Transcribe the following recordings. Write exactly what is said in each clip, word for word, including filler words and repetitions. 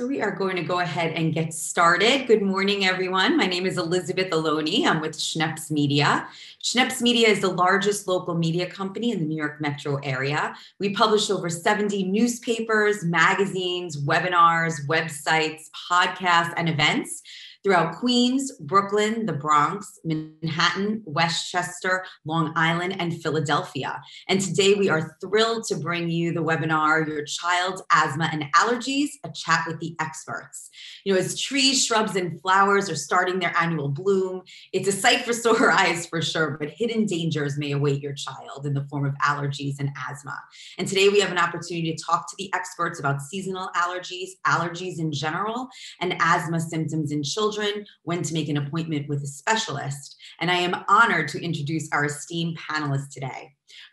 So we are going to go ahead and get started. Good morning, everyone. My name is Elizabeth Ohlone. I'm with Schneps Media. Schneps Media is the largest local media company in the New York metro area. We publish over seventy newspapers, magazines, webinars, websites, podcasts, and events throughout Queens, Brooklyn, the Bronx, Manhattan, Westchester, Long Island, and Philadelphia. And today we are thrilled to bring you the webinar, Your Child's Asthma and Allergies, a Chat with the Experts. You know, as trees, shrubs, and flowers are starting their annual bloom, it's a sight for sore eyes for sure, but hidden dangers may await your child in the form of allergies and asthma. And today we have an opportunity to talk to the experts about seasonal allergies, allergies in general, and asthma symptoms in children. Children, when to make an appointment with a specialist, and I am honored to introduce our esteemed panelists today.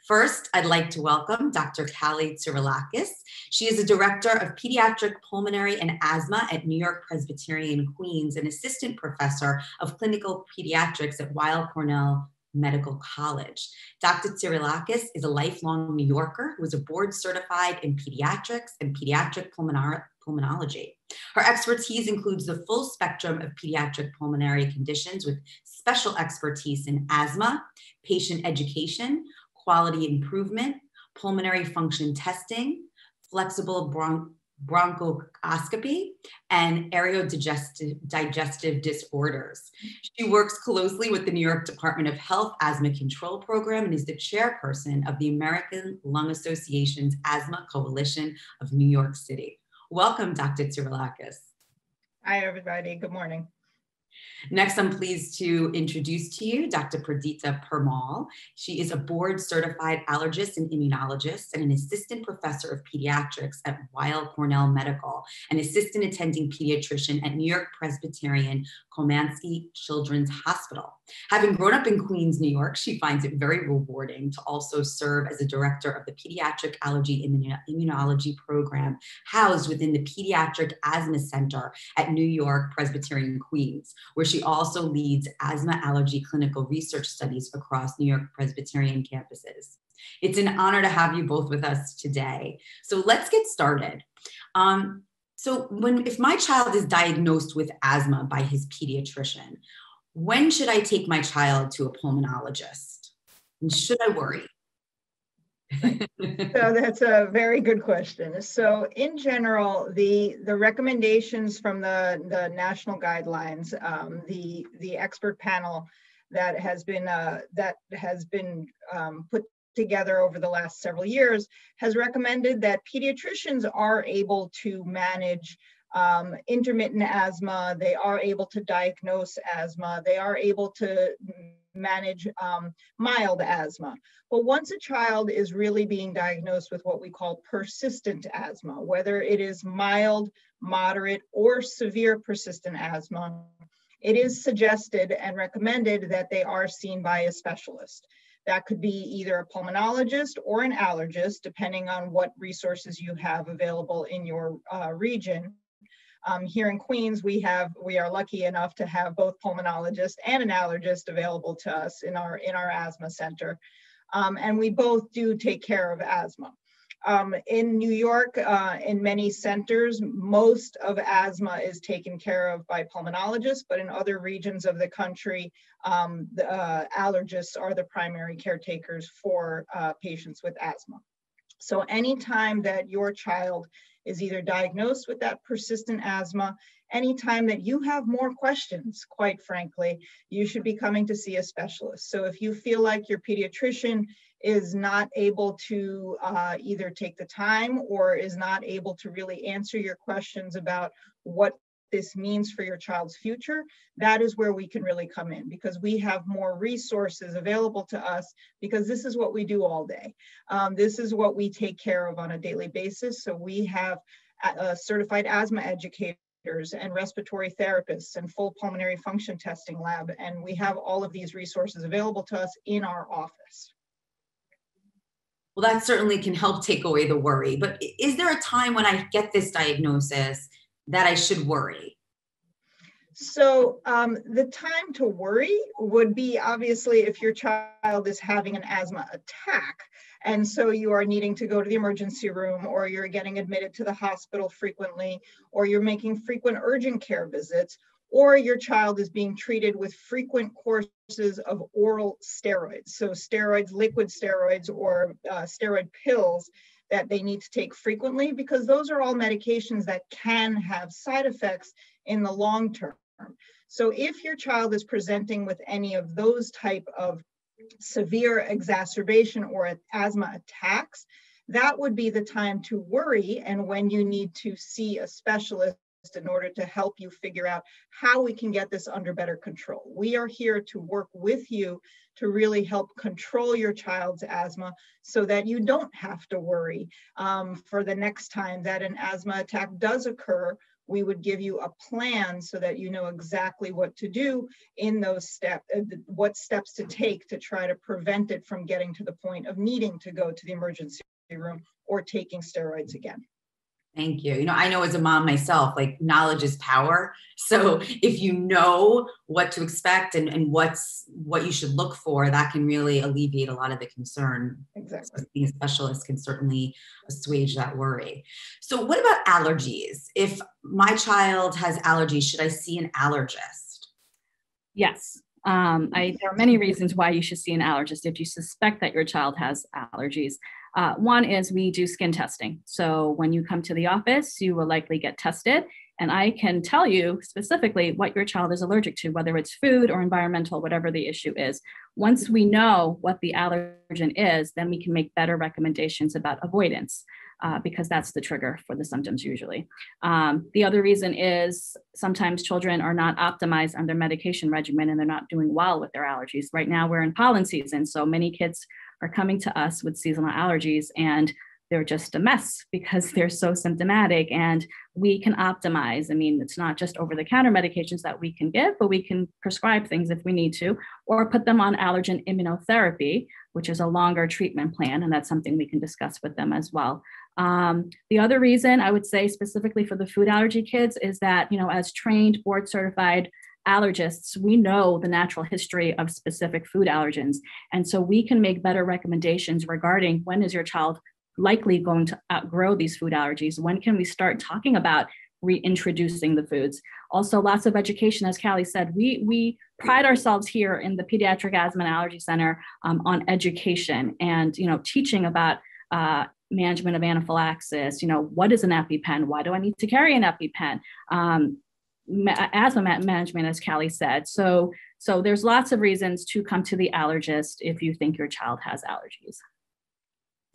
First, I'd like to welcome Doctor Kalliope Tsirilakis. She is a director of pediatric pulmonary and asthma at New York Presbyterian Queens and assistant professor of clinical pediatrics at Weill Cornell Medical College. Doctor Tsirilakis is a lifelong New Yorker who is a board certified in pediatrics and pediatric pulmonary pulmonology. Her expertise includes the full spectrum of pediatric pulmonary conditions with special expertise in asthma, patient education, quality improvement, pulmonary function testing, flexible bron bronchoscopy, and aerodigestive disorders. She works closely with the New York Department of Health Asthma Control Program and is the chairperson of the American Lung Association's Asthma Coalition of New York City. Welcome, Doctor Tsirilakis. Hi, everybody. Good morning. Next, I'm pleased to introduce to you Doctor Perdita Permaul. She is a board-certified allergist and immunologist and an assistant professor of pediatrics at Weill Cornell Medical, an assistant attending pediatrician at New York Presbyterian Comansky Children's Hospital. Having grown up in Queens, New York, she finds it very rewarding to also serve as a director of the Pediatric Allergy Immunology Program housed within the Pediatric Asthma Center at New York Presbyterian Queens, where she also leads asthma allergy clinical research studies across New York Presbyterian campuses. It's an honor to have you both with us today. So let's get started. Um, so when, if my child is diagnosed with asthma by his pediatrician, when should I take my child to a pulmonologist? And should I worry? So that's a very good question. So in general, the, the recommendations from the, the national guidelines, um, the, the expert panel that has been, uh, that has been um, put together over the last several years has recommended that pediatricians are able to manage Um, intermittent asthma. They are able to diagnose asthma. They are able to manage um, mild asthma. But once a child is really being diagnosed with what we call persistent asthma, whether it is mild, moderate, or severe persistent asthma, it is suggested and recommended that they are seen by a specialist. That could be either a pulmonologist or an allergist, depending on what resources you have available in your uh, region. Um, here in Queens, we have we are lucky enough to have both pulmonologists and an allergist available to us in our in our asthma center, um, and we both do take care of asthma. Um, in New York, uh, in many centers, most of asthma is taken care of by pulmonologists, but in other regions of the country, um, the uh, allergists are the primary caretakers for uh, patients with asthma. So anytime that your child is either diagnosed with that persistent asthma, anytime that you have more questions, quite frankly, you should be coming to see a specialist. So if you feel like your pediatrician is not able to uh, either take the time or is not able to really answer your questions about what this means for your child's future, that is where we can really come in, because we have more resources available to us, because this is what we do all day. Um, this is what we take care of on a daily basis. So we have uh, certified asthma educators and respiratory therapists and full pulmonary function testing lab. And we have all of these resources available to us in our office. Well, that certainly can help take away the worry, but is there a time when I get this diagnosis that I should worry? So um, the time to worry would be obviously if your child is having an asthma attack, and so you are needing to go to the emergency room, or you're getting admitted to the hospital frequently, or you're making frequent urgent care visits, or your child is being treated with frequent courses of oral steroids. So steroids, liquid steroids, or uh, steroid pills that they need to take frequently, because those are all medications that can have side effects in the long term. So if your child is presenting with any of those type of severe exacerbation or asthma attacks, that would be the time to worry and when you need to see a specialist in order to help you figure out how we can get this under better control. We are here to work with you to really help control your child's asthma so that you don't have to worry um, for the next time that an asthma attack does occur. We would give you a plan so that you know exactly what to do in those steps, what steps to take to try to prevent it from getting to the point of needing to go to the emergency room or taking steroids again. Thank you. You know, I know as a mom myself, like knowledge is power. So if you know what to expect and, and what's what you should look for, that can really alleviate a lot of the concern. Exactly. So being a specialist can certainly assuage that worry. So what about allergies? If my child has allergies, should I see an allergist? Yes. Um, I, there are many reasons why you should see an allergist if you suspect that your child has allergies. Uh, one is we do skin testing. So when you come to the office, you will likely get tested. And I can tell you specifically what your child is allergic to, whether it's food or environmental, whatever the issue is. Once we know what the allergen is, then we can make better recommendations about avoidance, uh, because that's the trigger for the symptoms usually. Um, the other reason is sometimes children are not optimized on their medication regimen and they're not doing well with their allergies. Right now we're in pollen season, so many kids are coming to us with seasonal allergies and they're just a mess because they're so symptomatic, and we can optimize. I mean, it's not just over-the-counter medications that we can give, but we can prescribe things if we need to, or put them on allergen immunotherapy, which is a longer treatment plan, and that's something we can discuss with them as well. Um, the other reason I would say specifically for the food allergy kids is that, you know, as trained board-certified allergists, we know the natural history of specific food allergens. And so we can make better recommendations regarding when is your child likely going to outgrow these food allergies? When can we start talking about reintroducing the foods? Also, lots of education, as Callie said, we, we pride ourselves here in the Pediatric Asthma and Allergy Center um, on education and, you know, teaching about uh, management of anaphylaxis. You know, what is an EpiPen? Why do I need to carry an EpiPen? Um, asthma management, as Callie said. So, so there's lots of reasons to come to the allergist if you think your child has allergies.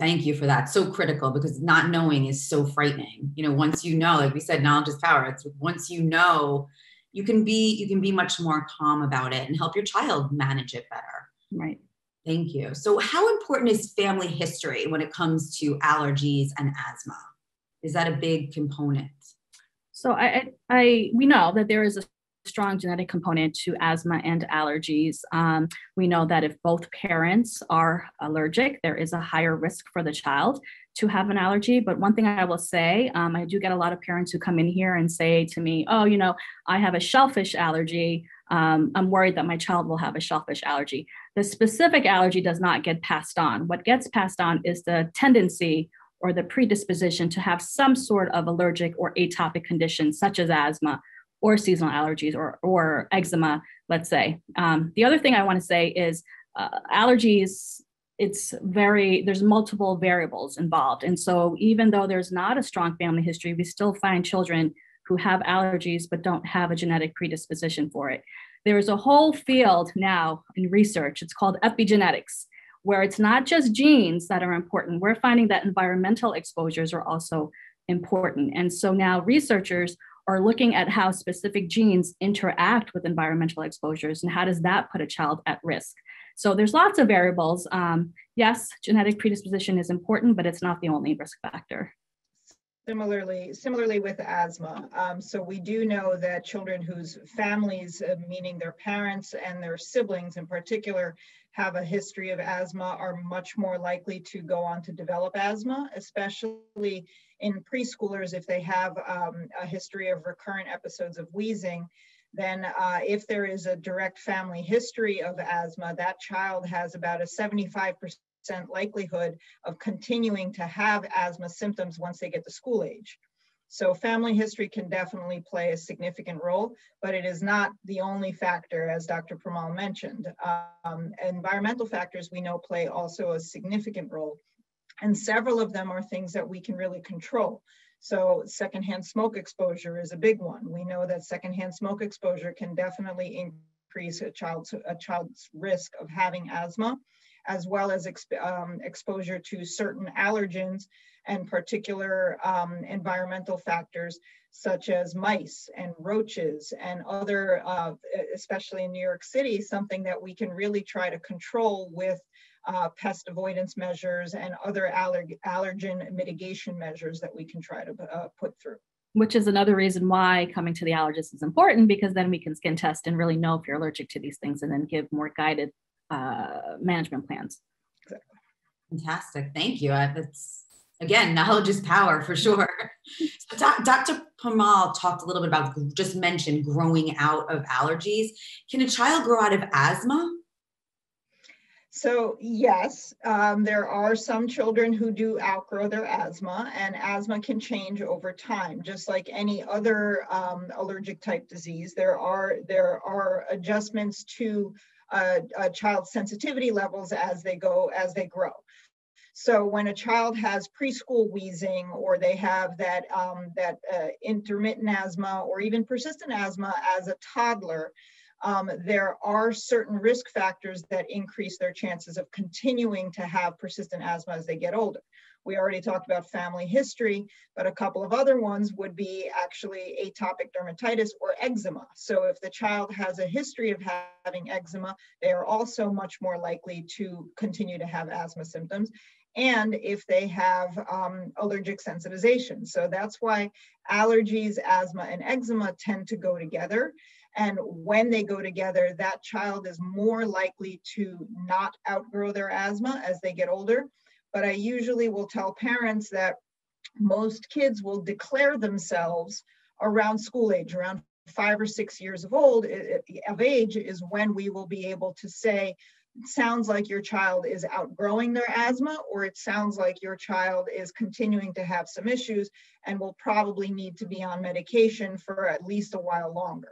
Thank you for that. So critical, because not knowing is so frightening. You know, once you know, like we said, knowledge is power. It's once you know, you can be, you can be much more calm about it and help your child manage it better. Right. Thank you. So how important is family history when it comes to allergies and asthma? Is that a big component? So I, I, we know that there is a strong genetic component to asthma and allergies. Um, we know that if both parents are allergic, there is a higher risk for the child to have an allergy. But one thing I will say, um, I do get a lot of parents who come in here and say to me, oh, you know, I have a shellfish allergy. Um, I'm worried that my child will have a shellfish allergy. The specific allergy does not get passed on. What gets passed on is the tendency or the predisposition to have some sort of allergic or atopic condition, such as asthma or seasonal allergies or, or eczema, let's say. Um, the other thing I wanna say is uh, allergies, it's very, there's multiple variables involved. And so even though there's not a strong family history, we still find children who have allergies but don't have a genetic predisposition for it. There is a whole field now in research, it's called epigenetics, where it's not just genes that are important. We're finding that environmental exposures are also important. And so now researchers are looking at how specific genes interact with environmental exposures and how does that put a child at risk. So there's lots of variables. Um, yes, genetic predisposition is important, but it's not the only risk factor. Similarly, similarly with asthma. Um, so we do know that children whose families, uh, meaning their parents and their siblings in particular, have a history of asthma are much more likely to go on to develop asthma, especially in preschoolers if they have um, a history of recurrent episodes of wheezing. then uh, if there is a direct family history of asthma, that child has about a seventy-five percent likelihood of continuing to have asthma symptoms once they get to school age. So family history can definitely play a significant role, but it is not the only factor, as Doctor Permaul mentioned. Um, environmental factors we know play also a significant role, and several of them are things that we can really control. So secondhand smoke exposure is a big one. We know that secondhand smoke exposure can definitely increase a child's, a child's risk of having asthma, as well as exp um, exposure to certain allergens and particular um, environmental factors such as mice and roaches and other, uh, especially in New York City, something that we can really try to control with uh, pest avoidance measures and other allerg allergen mitigation measures that we can try to uh, put through. Which is another reason why coming to the allergist is important, because then we can skin test and really know if you're allergic to these things and then give more guided uh, management plans. Exactly. Fantastic, thank you. I, that's Again, knowledge is power for sure. So Doctor Permaul talked a little bit about, just mentioned growing out of allergies. Can a child grow out of asthma? So yes, um, there are some children who do outgrow their asthma, and asthma can change over time, just like any other um, allergic type disease. There are, there are adjustments to uh, a child's sensitivity levels as they go, as they grow. So when a child has preschool wheezing, or they have that, um, that uh, intermittent asthma or even persistent asthma as a toddler, um, there are certain risk factors that increase their chances of continuing to have persistent asthma as they get older. We already talked about family history, but a couple of other ones would be actually atopic dermatitis or eczema. So if the child has a history of having eczema, they are also much more likely to continue to have asthma symptoms. And if they have um, allergic sensitization. So that's why allergies, asthma, and eczema tend to go together. And when they go together, that child is more likely to not outgrow their asthma as they get older. But I usually will tell parents that most kids will declare themselves around school age, around five or six years of old of age is when we will be able to say, it sounds like your child is outgrowing their asthma, or it sounds like your child is continuing to have some issues and will probably need to be on medication for at least a while longer.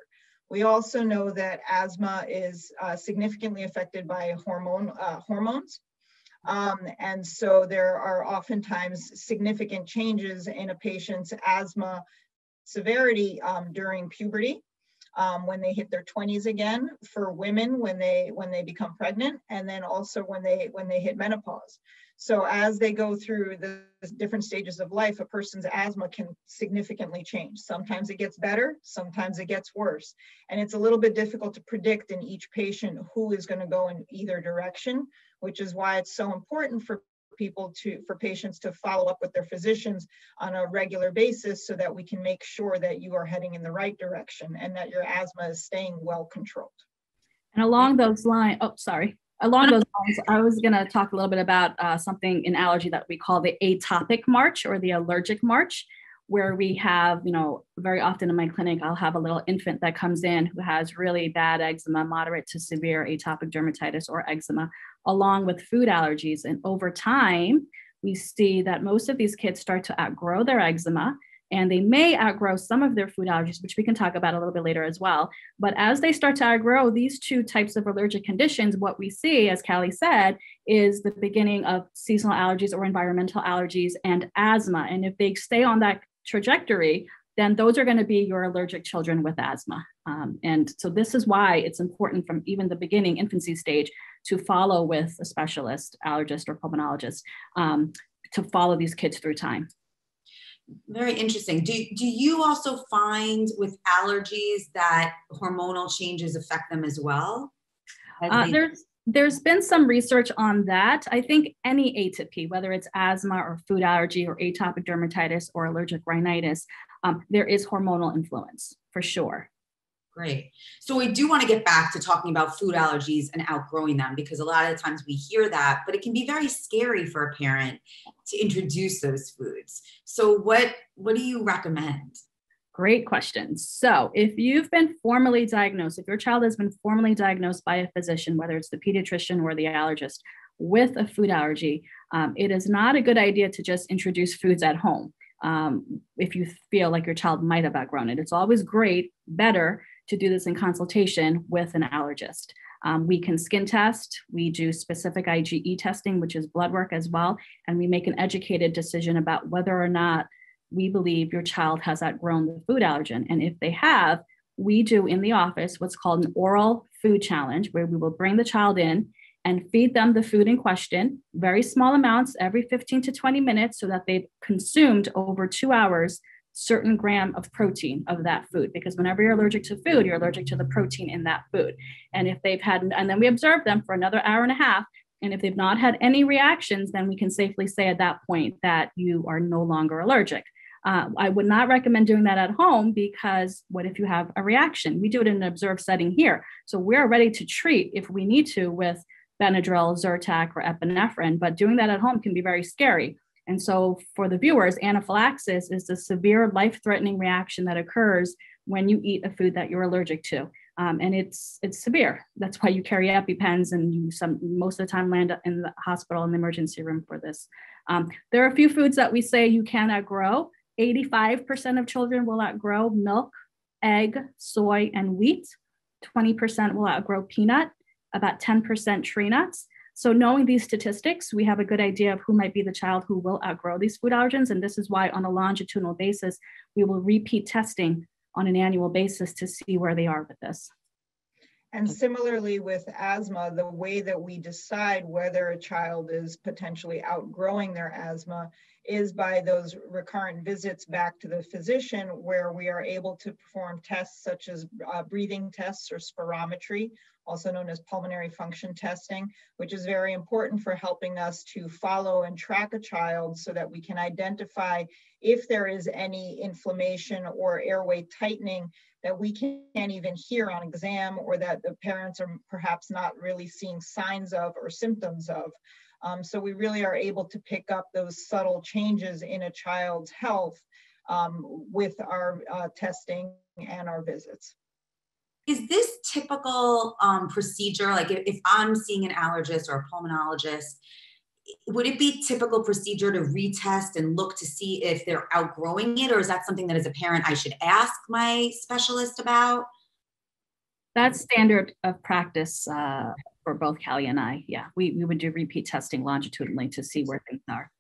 We also know that asthma is uh, significantly affected by hormone, uh, hormones. Um, and so there are oftentimes significant changes in a patient's asthma severity um, during puberty, um, when they hit their twenties again, for women when they when they become pregnant, and then also when they when they hit menopause. So as they go through the different stages of life, a person's asthma can significantly change. Sometimes it gets better, sometimes it gets worse. And it's a little bit difficult to predict in each patient who is going to go in either direction, which is why it's so important for people to, for patients to follow up with their physicians on a regular basis, so that we can make sure that you are heading in the right direction and that your asthma is staying well controlled. And along those lines, oh, sorry. Along those lines, I was going to talk a little bit about uh, something in allergy that we call the atopic march or the allergic march, where we have, you know, very often in my clinic, I'll have a little infant that comes in who has really bad eczema, moderate to severe atopic dermatitis or eczema, along with food allergies. And over time, we see that most of these kids start to outgrow their eczema, and they may outgrow some of their food allergies, which we can talk about a little bit later as well. But as they start to outgrow these two types of allergic conditions, what we see, as Callie said, is the beginning of seasonal allergies or environmental allergies and asthma. And if they stay on that trajectory, then those are going to be your allergic children with asthma. Um, and so this is why it's important from even the beginning infancy stage to follow with a specialist, allergist or pulmonologist, um, to follow these kids through time. Very interesting. Do, do you also find with allergies that hormonal changes affect them as well? As uh, there's, there's been some research on that. I think any atopy, whether it's asthma or food allergy or atopic dermatitis or allergic rhinitis, um, there is hormonal influence for sure. Great. So we do want to get back to talking about food allergies and outgrowing them, because a lot of the times we hear that, but it can be very scary for a parent to introduce those foods. So what, what do you recommend? Great questions. So if you've been formally diagnosed, if your child has been formally diagnosed by a physician, whether it's the pediatrician or the allergist, with a food allergy, um, it is not a good idea to just introduce foods at home um, if you feel like your child might have outgrown it. It's always great, better to do this in consultation with an allergist. Um, we can skin test, we do specific I G E testing, which is blood work as well, and we make an educated decision about whether or not we believe your child has outgrown the food allergen. And if they have, we do in the office what's called an oral food challenge, where we will bring the child in and feed them the food in question, very small amounts every fifteen to twenty minutes, so that they've consumed over two hours, certain gram of protein of that food. Because whenever you're allergic to food, you're allergic to the protein in that food. And if they've had, and then we observe them for another hour and a half. And if they've not had any reactions, then we can safely say at that point that you are no longer allergic. Uh, I would not recommend doing that at home, because what if you have a reaction? We do it in an observed setting here. So we're ready to treat if we need to with Benadryl, Zyrtec, or epinephrine, but doing that at home can be very scary. And so for the viewers, anaphylaxis is the severe life-threatening reaction that occurs when you eat a food that you're allergic to. Um, and it's it's severe. That's why you carry EpiPens, and you some most of the time land in the hospital in the emergency room for this. Um, there are a few foods that we say you can outgrow. eighty-five percent of children will outgrow milk, egg, soy, and wheat. twenty percent will outgrow peanut, about ten percent tree nuts. So knowing these statistics, we have a good idea of who might be the child who will outgrow these food allergens. And this is why on a longitudinal basis, we will repeat testing on an annual basis to see where they are with this. And similarly with asthma, the way that we decide whether a child is potentially outgrowing their asthma is by those recurrent visits back to the physician, where we are able to perform tests such as uh, breathing tests or spirometry, also known as pulmonary function testing, which is very important for helping us to follow and track a child so that we can identify if there is any inflammation or airway tightening that we can't even hear on exam, or that the parents are perhaps not really seeing signs of or symptoms of. Um, so we really are able to pick up those subtle changes in a child's health um, with our uh, testing and our visits. Is this typical um, procedure, like if, if I'm seeing an allergist or a pulmonologist, would it be typical procedure to retest and look to see if they're outgrowing it? Or is that something that as a parent I should ask my specialist about? That's standard of practice uh, for both Callie and I. Yeah, we, we would do repeat testing longitudinally to see where things are.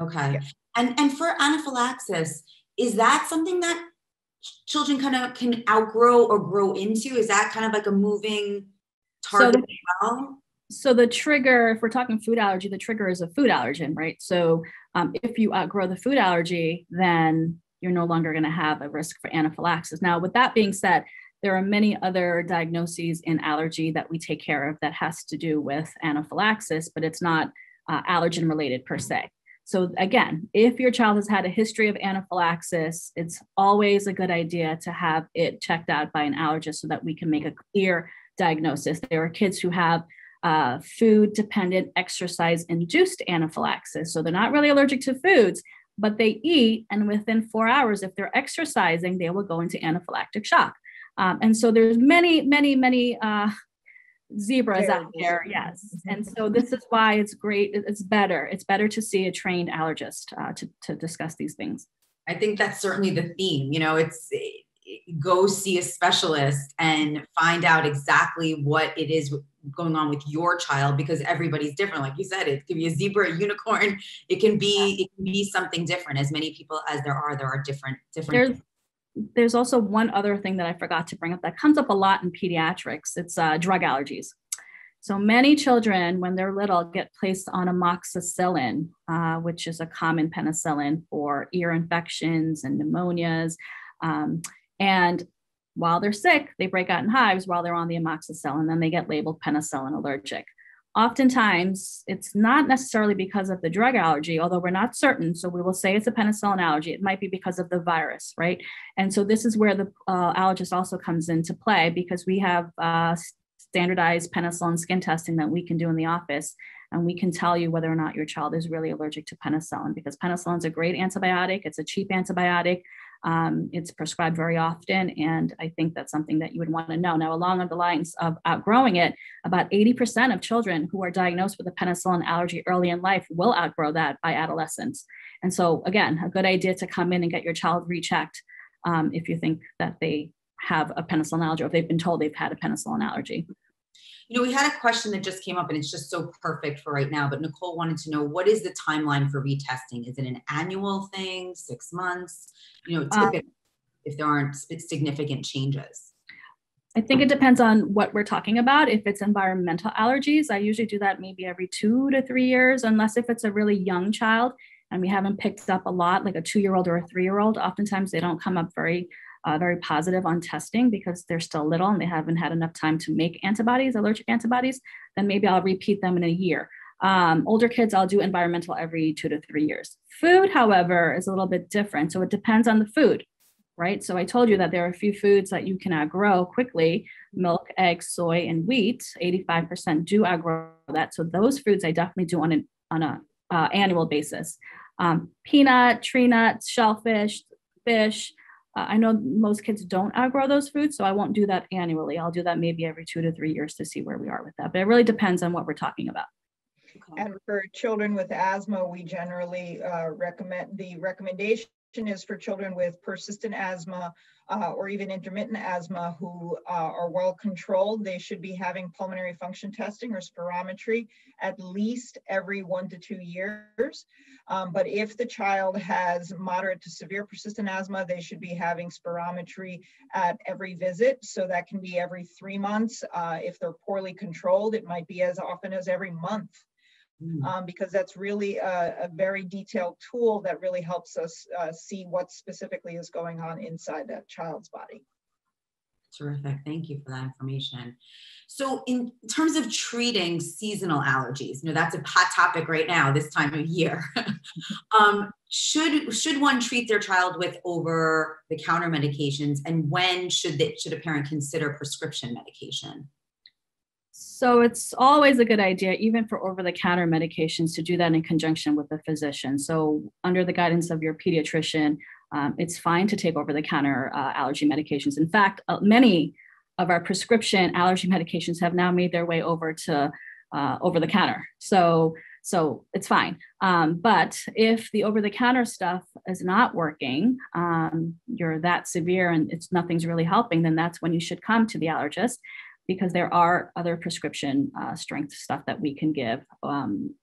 Okay. Yeah. And, and for anaphylaxis, is that something that children kind of can outgrow or grow into? Is that kind of like a moving target so the, as well? So the trigger, if we're talking food allergy, the trigger is a food allergen, right? So um, if you outgrow the food allergy, then you're no longer going to have a risk for anaphylaxis. Now, with that being said, there are many other diagnoses in allergy that we take care of that has to do with anaphylaxis, but it's not uh, allergen related per se. So again, if your child has had a history of anaphylaxis, it's always a good idea to have it checked out by an allergist so that we can make a clear diagnosis. There are kids who have uh, food-dependent, exercise-induced anaphylaxis. So they're not really allergic to foods, but they eat, and within four hours, if they're exercising, they will go into anaphylactic shock. Um, and so there's many, many, many uh, zebras out there, yes. And so this is why it's great. It's better. It's better to see a trained allergist uh, to, to discuss these things. I think that's certainly the theme. You know, it's it, go see a specialist and find out exactly what it is going on with your child, because everybody's different. Like you said, it could be a zebra, a unicorn. It can be, it can be something different. As many people as there are, there are different, different. There's There's also one other thing that I forgot to bring up that comes up a lot in pediatrics. It's uh, drug allergies. So many children, when they're little, get placed on amoxicillin, uh, which is a common penicillin for ear infections and pneumonias. Um, and while they're sick, they break out in hives while they're on the amoxicillin, then they get labeled penicillin allergic. Oftentimes, it's not necessarily because of the drug allergy, although we're not certain. So we will say it's a penicillin allergy. It might be because of the virus, right? And so this is where the uh, allergist also comes into play, because we have uh, standardized penicillin skin testing that we can do in the office and we can tell you whether or not your child is really allergic to penicillin, because penicillin is a great antibiotic. It's a cheap antibiotic. Um, it's prescribed very often, and I think that's something that you would want to know. Now, along the lines of outgrowing it, about eighty percent of children who are diagnosed with a penicillin allergy early in life will outgrow that by adolescence. And so, again, a good idea to come in and get your child rechecked um, if you think that they have a penicillin allergy, or if they've been told they've had a penicillin allergy. You know, we had a question that just came up, and it's just so perfect for right now, but Nicole wanted to know, what is the timeline for retesting? Is it an annual thing, six months? You know, typically, um, if there aren't significant changes. I think it depends on what we're talking about. If it's environmental allergies, I usually do that maybe every two to three years, unless if it's a really young child and we haven't picked up a lot, like a two-year-old or a three-year-old, oftentimes they don't come up very Uh, very positive on testing because they're still little and they haven't had enough time to make antibodies, allergic antibodies, then maybe I'll repeat them in a year. Um, older kids, I'll do environmental every two to three years. Food, however, is a little bit different. So it depends on the food, right? So I told you that there are a few foods that you can outgrow quickly: milk, eggs, soy, and wheat. eighty-five percent do outgrow that. So those foods I definitely do on an on a, uh, annual basis. Um, peanut, tree nuts, shellfish, fish. Uh, I know most kids don't outgrow those foods, so I won't do that annually. I'll do that maybe every two to three years to see where we are with that. But it really depends on what we're talking about. And for children with asthma, we generally uh, recommend, the recommendation is for children with persistent asthma uh, or even intermittent asthma who uh, are well controlled, they should be having pulmonary function testing or spirometry at least every one to two years. Um, but if the child has moderate to severe persistent asthma, they should be having spirometry at every visit. So that can be every three months. Uh, if they're poorly controlled, it might be as often as every month. Um, because that's really a, a very detailed tool that really helps us uh, see what specifically is going on inside that child's body. Terrific. Thank you for that information. So in terms of treating seasonal allergies, you know, that's a hot topic right now, this time of year. um, should, should one treat their child with over-the-counter medications, and when should, they, should a parent consider prescription medication? So it's always a good idea, even for over-the-counter medications, to do that in conjunction with a physician. So under the guidance of your pediatrician, um, it's fine to take over-the-counter uh, allergy medications. In fact, uh, many of our prescription allergy medications have now made their way over to uh, over-the-counter. So, so it's fine. Um, but if the over-the-counter stuff is not working, um, you're that severe and it's nothing's really helping, then that's when you should come to the allergist, because there are other prescription uh, strength stuff that we can give um,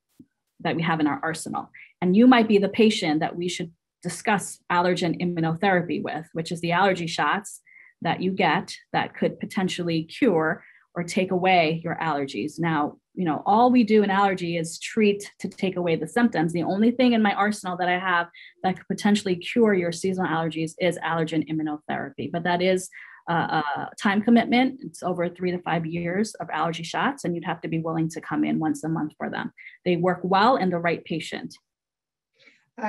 that we have in our arsenal. And you might be the patient that we should discuss allergen immunotherapy with, which is the allergy shots that you get that could potentially cure or take away your allergies. Now, you know, all we do in allergy is treat to take away the symptoms. The only thing in my arsenal that I have that could potentially cure your seasonal allergies is allergen immunotherapy, but that is Uh, uh, time commitment. It's over three to five years of allergy shots, and you'd have to be willing to come in once a month for them. They work well in the right patient.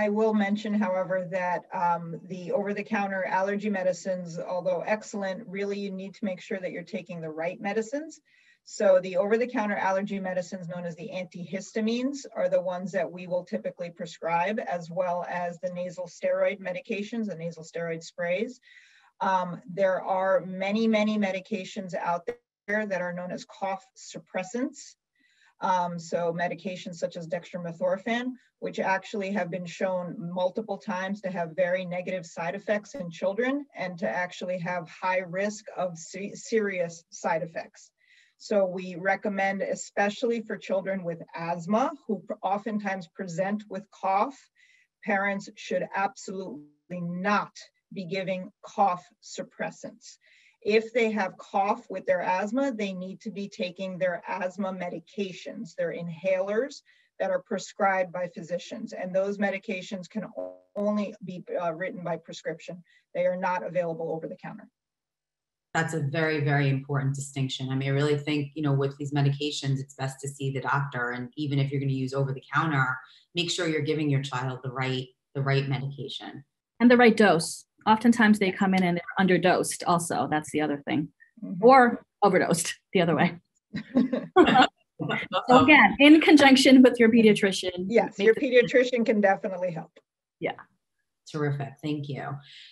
I will mention, however, that um, the over-the-counter allergy medicines, although excellent, really you need to make sure that you're taking the right medicines. So the over-the-counter allergy medicines known as the antihistamines are the ones that we will typically prescribe, as well as the nasal steroid medications, the nasal steroid sprays. Um, there are many, many medications out there that are known as cough suppressants. Um, so medications such as dextromethorphan, which actually have been shown multiple times to have very negative side effects in children and to actually have high risk of se- serious side effects. So we recommend, especially for children with asthma, who oftentimes present with cough, parents should absolutely not be giving cough suppressants. If they have cough with their asthma, they need to be taking their asthma medications, their inhalers that are prescribed by physicians. And those medications can only be uh, written by prescription. They are not available over the counter. That's a very, very important distinction. I mean, I really think, you know, with these medications, it's best to see the doctor. And even if you're going to use over the counter, make sure you're giving your child the right, the right medication. And the right dose. Oftentimes they come in and they're underdosed also. That's the other thing. Mm-hmm. Or overdosed the other way. So again, in conjunction with your pediatrician. Yes, your pediatrician can definitely help. Yeah. Terrific. Thank you.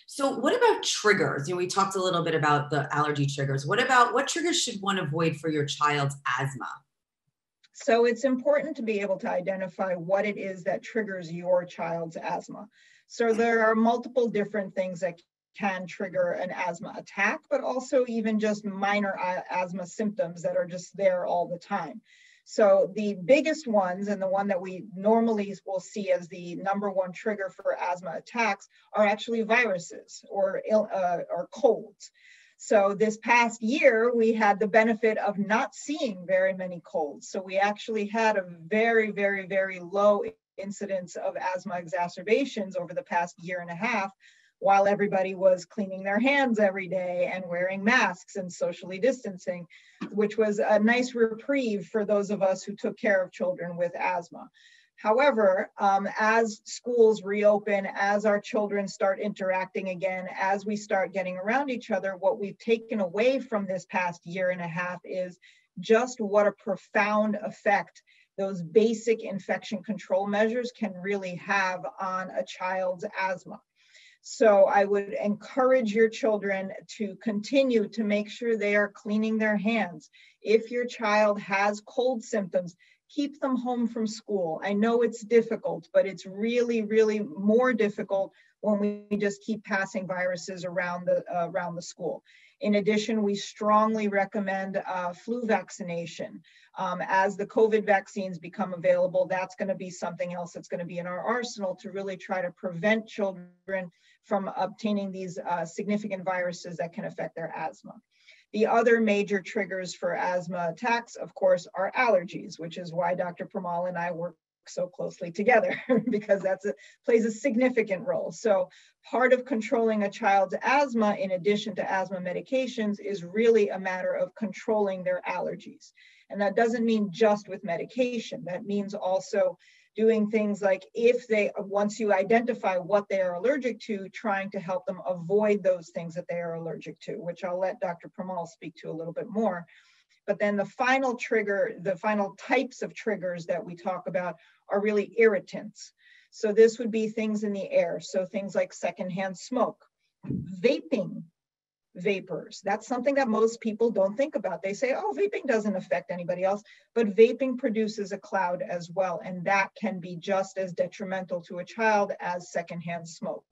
So what about triggers? You know, we talked a little bit about the allergy triggers. What about, what triggers should one avoid for your child's asthma? So it's important to be able to identify what it is that triggers your child's asthma. So there are multiple different things that can trigger an asthma attack, but also even just minor asthma symptoms that are just there all the time. So the biggest ones, and the one that we normally will see as the number one trigger for asthma attacks, are actually viruses or, uh, or colds. So this past year, we had the benefit of not seeing very many colds. So we actually had a very, very, very low incidence of asthma exacerbations over the past year and a half, while everybody was cleaning their hands every day and wearing masks and socially distancing, which was a nice reprieve for those of us who took care of children with asthma. However, um, as schools reopen, as our children start interacting again, as we start getting around each other, what we've taken away from this past year and a half is just what a profound effect those basic infection control measures can really have on a child's asthma. So I would encourage your children to continue to make sure they are cleaning their hands. If your child has cold symptoms, keep them home from school. I know it's difficult, but it's really, really more difficult when we just keep passing viruses around the, uh, around the school. In addition, we strongly recommend uh, flu vaccination. Um, as the COVID vaccines become available, that's going to be something else that's going to be in our arsenal to really try to prevent children from obtaining these uh, significant viruses that can affect their asthma. The other major triggers for asthma attacks, of course, are allergies, which is why Doctor Permaul and I work so closely together because that's a, plays a significant role. So part of controlling a child's asthma, in addition to asthma medications, is really a matter of controlling their allergies. And that doesn't mean just with medication. That means also doing things like, if they, once you identify what they are allergic to, trying to help them avoid those things that they are allergic to, which I'll let Doctor Permaul speak to a little bit more. But then the final trigger, the final types of triggers that we talk about are really irritants. So this would be things in the air. So things like secondhand smoke, vaping, vapors. That's something that most people don't think about. They say, oh, vaping doesn't affect anybody else, but vaping produces a cloud as well. And that can be just as detrimental to a child as secondhand smoke.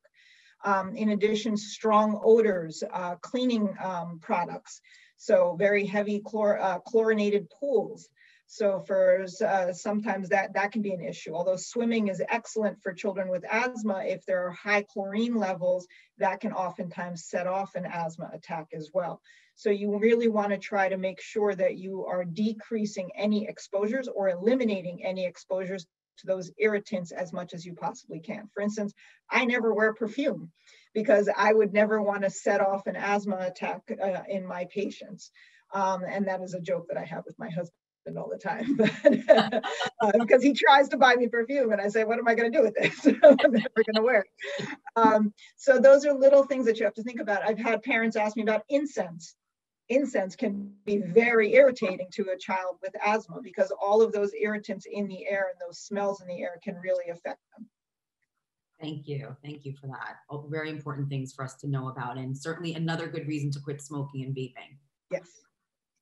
Um, in addition, strong odors, uh, cleaning um, products. So very heavy chlor, uh, chlorinated pools. So for uh, sometimes that, that can be an issue. Although swimming is excellent for children with asthma, if there are high chlorine levels, that can oftentimes set off an asthma attack as well. So you really want to try to make sure that you are decreasing any exposures or eliminating any exposures to those irritants as much as you possibly can. For instance, I never wear perfume because I would never want to set off an asthma attack uh, in my patients. Um, and that is a joke that I have with my husband all the time, but, uh, because he tries to buy me perfume and I say, what am I going to do with this? I'm never going to wear it. Um, so those are little things that you have to think about. I've had parents ask me about incense. Incense can be very irritating to a child with asthma because all of those irritants in the air and those smells in the air can really affect them. Thank you. Thank you for that. All very important things for us to know about, and certainly another good reason to quit smoking and vaping. Yes.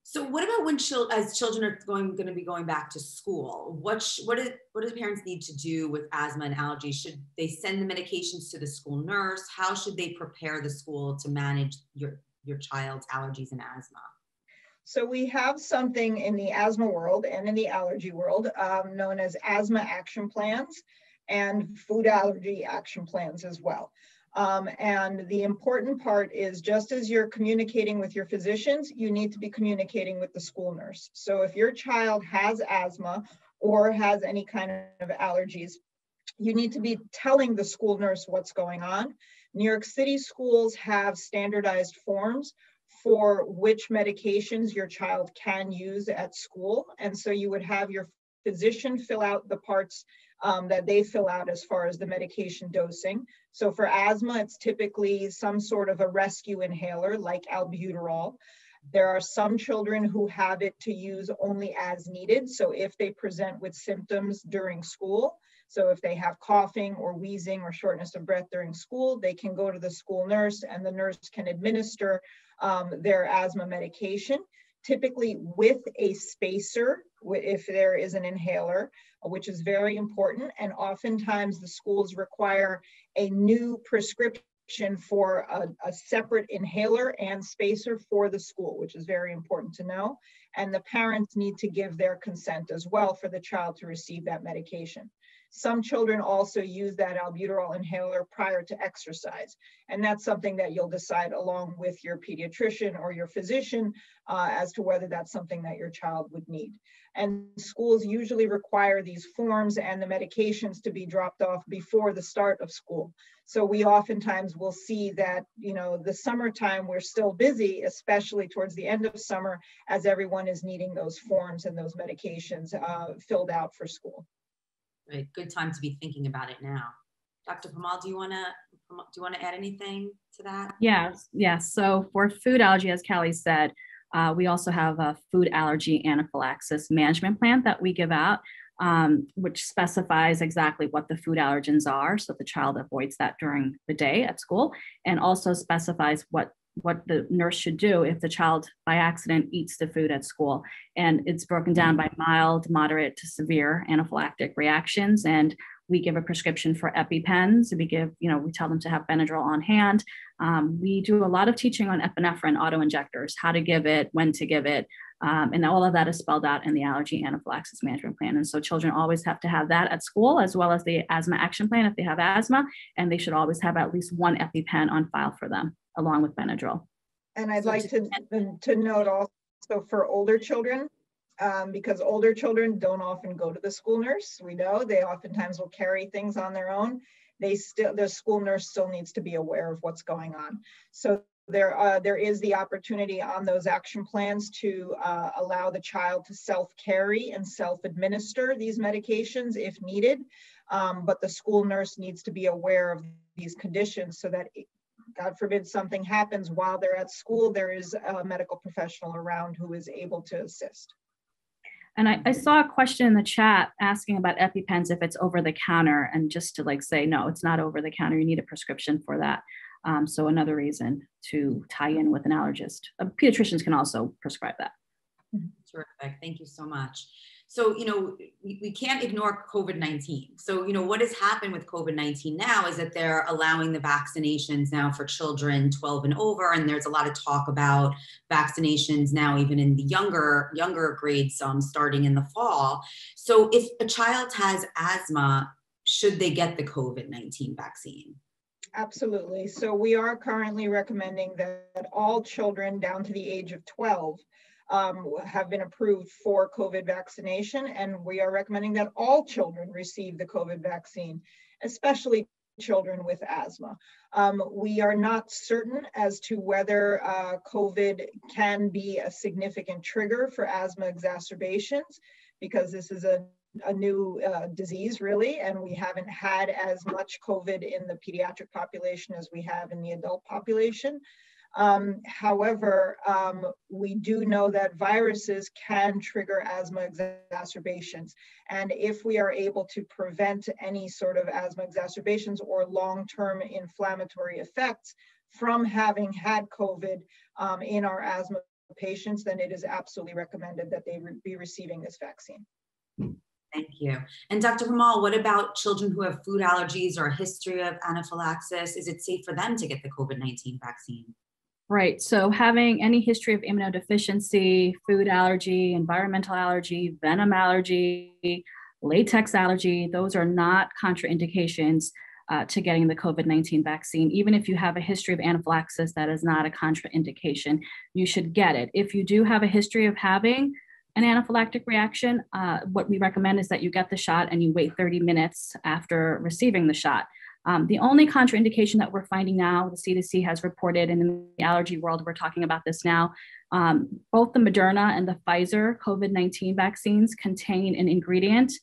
So what about when chil as children are going, going to be going back to school? What, sh what, is, what do parents need to do with asthma and allergies? Should they send the medications to the school nurse? How should they prepare the school to manage your your child's allergies and asthma? So we have something in the asthma world and in the allergy world um, known as asthma action plans and food allergy action plans as well. Um, and the important part is, just as you're communicating with your physicians, you need to be communicating with the school nurse. So if your child has asthma or has any kind of allergies, you need to be telling the school nurse what's going on. New York City schools have standardized forms for which medications your child can use at school. And so you would have your physician fill out the parts um, that they fill out as far as the medication dosing. So for asthma, it's typically some sort of a rescue inhaler like albuterol. There are some children who have it to use only as needed. So if they present with symptoms during school, so if they have coughing or wheezing or shortness of breath during school, they can go to the school nurse and the nurse can administer um, their asthma medication, typically with a spacer if there is an inhaler, which is very important. And oftentimes the schools require a new prescription for a, a separate inhaler and spacer for the school, which is very important to know. And the parents need to give their consent as well for the child to receive that medication. Some children also use that albuterol inhaler prior to exercise. And that's something that you'll decide along with your pediatrician or your physician uh, as to whether that's something that your child would need. And schools usually require these forms and the medications to be dropped off before the start of school. So we oftentimes will see that, you know, the summertime, we're still busy, especially towards the end of summer, as everyone is needing those forms and those medications uh, filled out for school. A good time to be thinking about it now. Doctor Permaul, do you want to do you want to add anything to that? Yes, yes. So for food allergy, as Callie said, uh, we also have a food allergy anaphylaxis management plan that we give out, um, which specifies exactly what the food allergens are, so the child avoids that during the day at school, and also specifies what what the nurse should do if the child by accident eats the food at school. And it's broken down by mild, moderate to severe anaphylactic reactions. And we give a prescription for EpiPens. We give, you know, we tell them to have Benadryl on hand. Um, we do a lot of teaching on epinephrine auto-injectors, how to give it, when to give it. Um, and all of that is spelled out in the allergy anaphylaxis management plan. And so children always have to have that at school, as well as the asthma action plan if they have asthma, and they should always have at least one EpiPen on file for them, along with Benadryl. And I'd like to, to note also for older children, um, because older children don't often go to the school nurse. We know they oftentimes will carry things on their own. They still, the school nurse still needs to be aware of what's going on. So there, uh, there is the opportunity on those action plans to uh, allow the child to self-carry and self-administer these medications if needed. Um, but the school nurse needs to be aware of these conditions so that it, God forbid something happens while they're at school, there is a medical professional around who is able to assist. And I, I saw a question in the chat asking about EpiPens if it's over the counter, and just to like say, no, it's not over the counter. You need a prescription for that. Um, so another reason to tie in with an allergist. Uh, pediatricians can also prescribe that. Terrific. Thank you so much. So, you know, we, we can't ignore COVID nineteen. So, you know, what has happened with COVID nineteen now is that they're allowing the vaccinations now for children twelve and over. And there's a lot of talk about vaccinations now, even in the younger, younger grades, um, starting in the fall. So if a child has asthma, should they get the COVID nineteen vaccine? Absolutely. So we are currently recommending that all children down to the age of twelve Um, have been approved for COVID vaccination, and we are recommending that all children receive the COVID vaccine, especially children with asthma. Um, we are not certain as to whether uh, COVID can be a significant trigger for asthma exacerbations, because this is a a new uh, disease really, and we haven't had as much COVID in the pediatric population as we have in the adult population. Um, however, um, we do know that viruses can trigger asthma exacerbations. And if we are able to prevent any sort of asthma exacerbations or long-term inflammatory effects from having had COVID um, in our asthma patients, then it is absolutely recommended that they re- be receiving this vaccine. Thank you. And Doctor Permaul, what about children who have food allergies or a history of anaphylaxis? Is it safe for them to get the COVID nineteen vaccine? Right. So having any history of immunodeficiency, food allergy, environmental allergy, venom allergy, latex allergy, those are not contraindications uh, to getting the COVID nineteen vaccine. Even if you have a history of anaphylaxis, that is not a contraindication. You should get it. If you do have a history of having an anaphylactic reaction, uh, what we recommend is that you get the shot and you wait thirty minutes after receiving the shot. Um, the only contraindication that we're finding now, the C D C has reported, and in the allergy world, we're talking about this now, um, both the Moderna and the Pfizer COVID nineteen vaccines contain an ingredient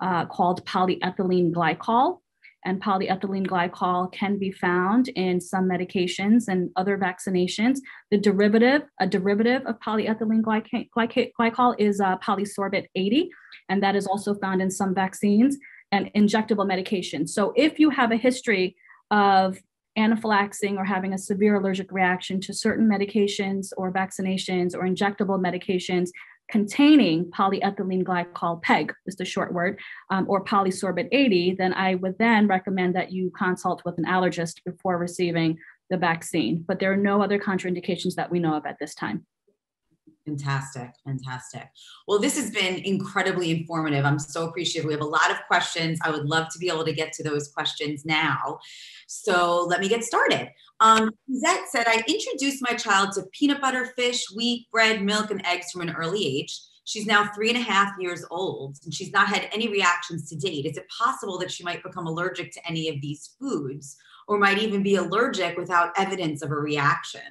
uh, called polyethylene glycol. and polyethylene glycol can be found in some medications and other vaccinations. The derivative, a derivative of polyethylene glyca- glyca- glycol is uh, polysorbate eighty, and that is also found in some vaccines and injectable medications. So if you have a history of anaphylaxing or having a severe allergic reaction to certain medications or vaccinations or injectable medications containing polyethylene glycol, PEG is the short word, um, or polysorbate eighty, then I would then recommend that you consult with an allergist before receiving the vaccine. But there are no other contraindications that we know of at this time. Fantastic, fantastic. Well, this has been incredibly informative. I'm so appreciative. We have a lot of questions. I would love to be able to get to those questions now. So let me get started. Um, Zet said, I introduced my child to peanut butter, fish, wheat, bread, milk, and eggs from an early age. She's now three and a half years old, and she's not had any reactions to date. Is it possible that she might become allergic to any of these foods, or might even be allergic without evidence of a reaction?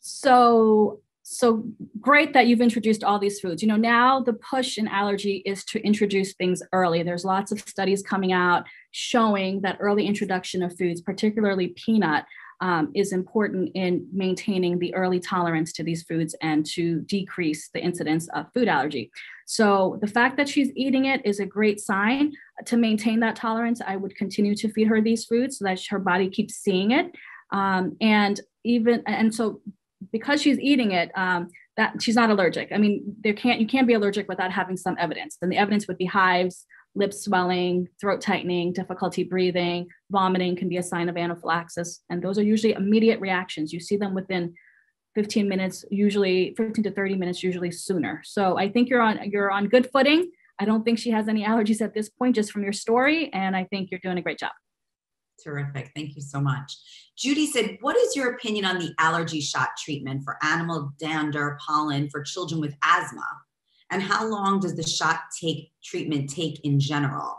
So... So great that you've introduced all these foods. You know, now the push in allergy is to introduce things early. There's lots of studies coming out showing that early introduction of foods, particularly peanut, um, is important in maintaining the early tolerance to these foods and to decrease the incidence of food allergy. So the fact that she's eating it is a great sign. To maintain that tolerance, I would continue to feed her these foods so that her body keeps seeing it. Um, and even, and so because she's eating it, um, that she's not allergic. I mean, there can't, you can't be allergic without having some evidence. And the evidence would be hives, lip swelling, throat tightening, difficulty breathing, vomiting can be a sign of anaphylaxis. And those are usually immediate reactions. You see them within fifteen minutes, usually fifteen to thirty minutes, usually sooner. So I think you're on, you're on good footing. I don't think she has any allergies at this point, just from your story. And I think you're doing a great job. Terrific. Thank you so much. Judy said, what is your opinion on the allergy shot treatment for animal dander pollen for children with asthma? And how long does the shot take treatment take in general?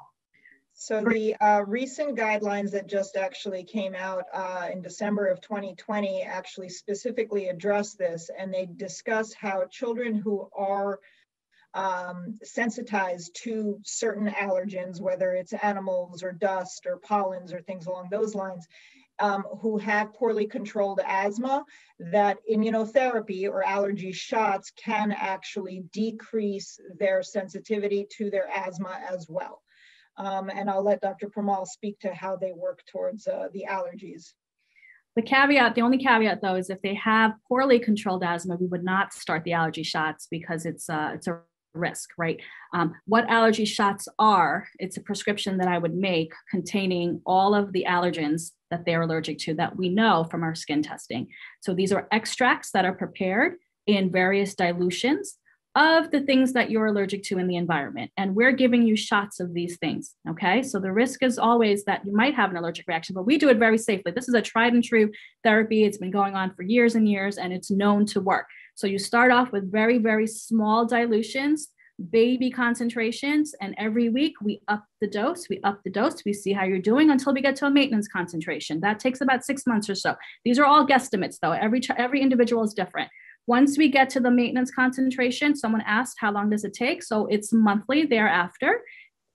So the uh, recent guidelines that just actually came out uh, in December of twenty twenty actually specifically address this. And they discuss how children who are Um, sensitized to certain allergens, whether it's animals or dust or pollens or things along those lines, um, who have poorly controlled asthma, that immunotherapy or allergy shots can actually decrease their sensitivity to their asthma as well. Um, and I'll let Doctor Permaul speak to how they work towards uh, the allergies. The caveat, the only caveat though, is if they have poorly controlled asthma, we would not start the allergy shots because it's, uh, it's a risk, right? Um, what allergy shots are, it's a prescription that I would make containing all of the allergens that they're allergic to that we know from our skin testing. So these are extracts that are prepared in various dilutions of the things that you're allergic to in the environment. And we're giving you shots of these things, okay? So the risk is always that you might have an allergic reaction, but we do it very safely. This is a tried and true therapy. It's been going on for years and years, and it's known to work. So you start off with very, very small dilutions, baby concentrations, and every week we up the dose, we up the dose, we see how you're doing until we get to a maintenance concentration. That takes about six months or so. These are all guesstimates though. Every, every individual is different. Once we get to the maintenance concentration, someone asked how long does it take? So it's monthly thereafter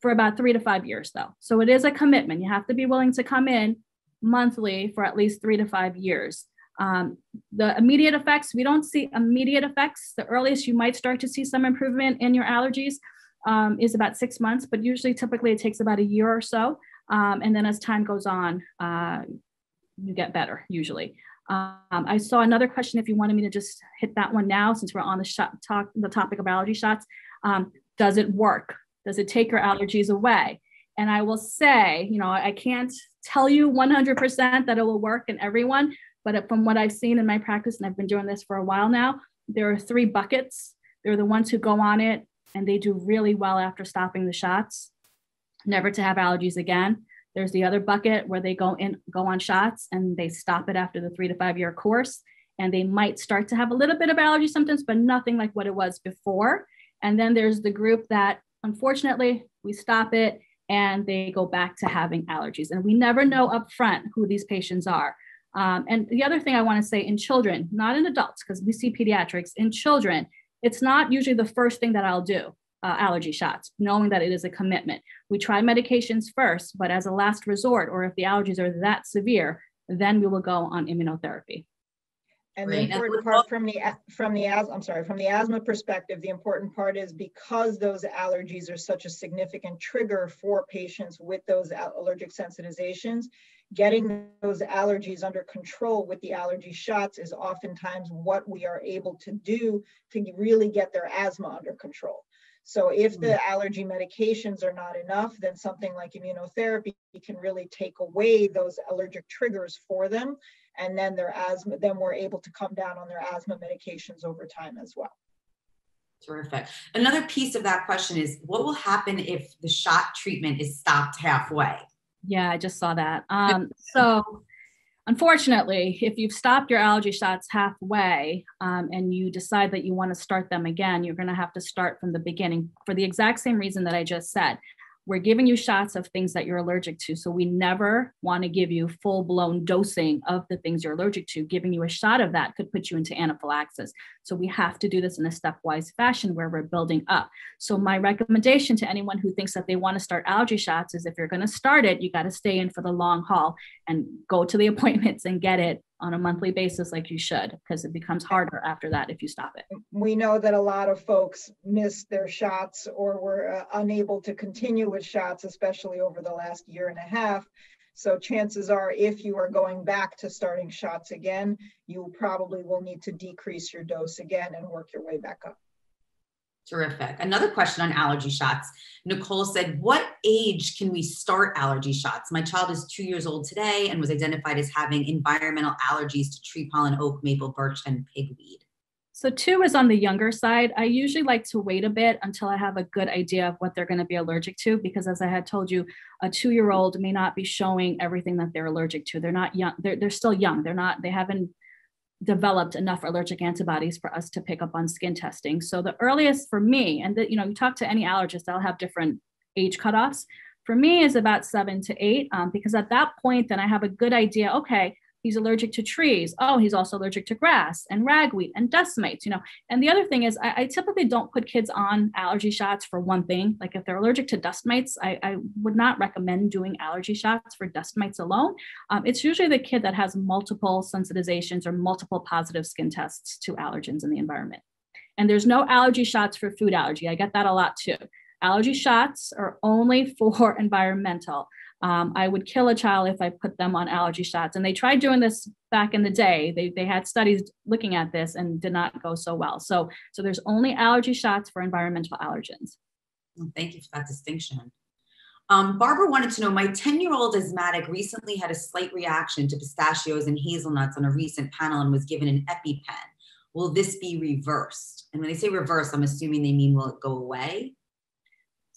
for about three to five years though. So it is a commitment. You have to be willing to come in monthly for at least three to five years. Um, the immediate effects, we don't see immediate effects. The earliest you might start to see some improvement in your allergies um, is about six months, but usually typically it takes about a year or so. Um, and then as time goes on, uh, you get better usually. Um, I saw another question if you wanted me to just hit that one now, since we're on the, shot, talk, the topic of allergy shots. Um, does it work? Does it take your allergies away? And I will say, you know, I can't tell you one hundred percent that it will work in everyone, but from what I've seen in my practice, and I've been doing this for a while now, there are three buckets. They're the ones who go on it and they do really well after stopping the shots, never to have allergies again. There's the other bucket where they go in, go on shots and they stop it after the three to five year course. And they might start to have a little bit of allergy symptoms, but nothing like what it was before. And then there's the group that, unfortunately, we stop it and they go back to having allergies. And we never know upfront who these patients are. Um, and the other thing I want to say in children, not in adults, because we see pediatrics, in children, it's not usually the first thing that I'll do. uh, allergy shots, knowing that it is a commitment. We try medications first, but as a last resort, or if the allergies are that severe, then we will go on immunotherapy. And the important part from the from the asthma, I'm sorry, from the asthma perspective, the important part is because those allergies are such a significant trigger for patients with those allergic sensitizations, getting those allergies under control with the allergy shots is oftentimes what we are able to do to really get their asthma under control. So if the allergy medications are not enough, then something like immunotherapy can really take away those allergic triggers for them. And then their asthma, then we're able to come down on their asthma medications over time as well. Terrific. Another piece of that question is, what will happen if the shot treatment is stopped halfway? Yeah, I just saw that. Um, so unfortunately, if you've stopped your allergy shots halfway um, and you decide that you want to start them again, you're going to have to start from the beginning for the exact same reason that I just said. We're giving you shots of things that you're allergic to. So we never want to give you full-blown dosing of the things you're allergic to. Giving you a shot of that could put you into anaphylaxis. So we have to do this in a stepwise fashion where we're building up. So my recommendation to anyone who thinks that they want to start allergy shots is if you're going to start it, you got to stay in for the long haul and go to the appointments and get it on a monthly basis like you should, because it becomes harder after that if you stop it. We know that a lot of folks missed their shots or were uh, unable to continue with shots, especially over the last year and a half. So chances are, if you are going back to starting shots again, you probably will need to decrease your dose again and work your way back up. Terrific. Another question on allergy shots. Nicole said, what age can we start allergy shots? My child is two years old today and was identified as having environmental allergies to tree pollen, oak, maple, birch, and pigweed. So two is on the younger side. I usually like to wait a bit until I have a good idea of what they're going to be allergic to, because as I had told you, a two-year-old may not be showing everything that they're allergic to. They're not young. They're, they're still young. They're not, they haven't developed enough allergic antibodies for us to pick up on skin testing. So the earliest for me, and the, you know, you talk to any allergist, they'll have different age cutoffs. For me is about seven to eight, um, because at that point, then I have a good idea, okay, he's allergic to trees. Oh, he's also allergic to grass and ragweed and dust mites, you know. And the other thing is I, I typically don't put kids on allergy shots for one thing. Like if they're allergic to dust mites, I, I would not recommend doing allergy shots for dust mites alone. Um, it's usually the kid that has multiple sensitizations or multiple positive skin tests to allergens in the environment. And there's no allergy shots for food allergy. I get that a lot too. Allergy shots are only for environmental. Um, I would kill a child if I put them on allergy shots. And they tried doing this back in the day. They, they had studies looking at this and did not go so well. So, so there's only allergy shots for environmental allergens. Well, thank you for that distinction. Um, Barbara wanted to know, my ten-year-old asthmatic recently had a slight reaction to pistachios and hazelnuts on a recent panel and was given an EpiPen. Will this be reversed? And when they say reverse, I'm assuming they mean will it go away?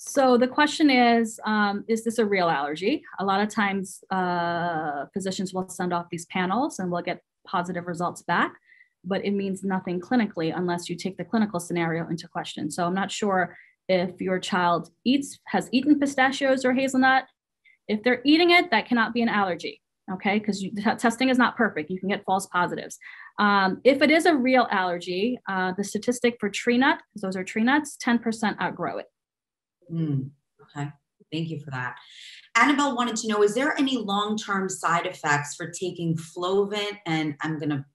So the question is, um, is this a real allergy? A lot of times uh, physicians will send off these panels and we'll get positive results back, but it means nothing clinically unless you take the clinical scenario into question. So I'm not sure if your child eats, has eaten pistachios or hazelnut. If they're eating it, that cannot be an allergy, okay? Because testing is not perfect. You can get false positives. Um, if it is a real allergy, uh, the statistic for tree nut, because those are tree nuts, ten percent outgrow it. Mm, okay, thank you for that. Annabelle wanted to know, is there any long-term side effects for taking Flovent and I'm gonna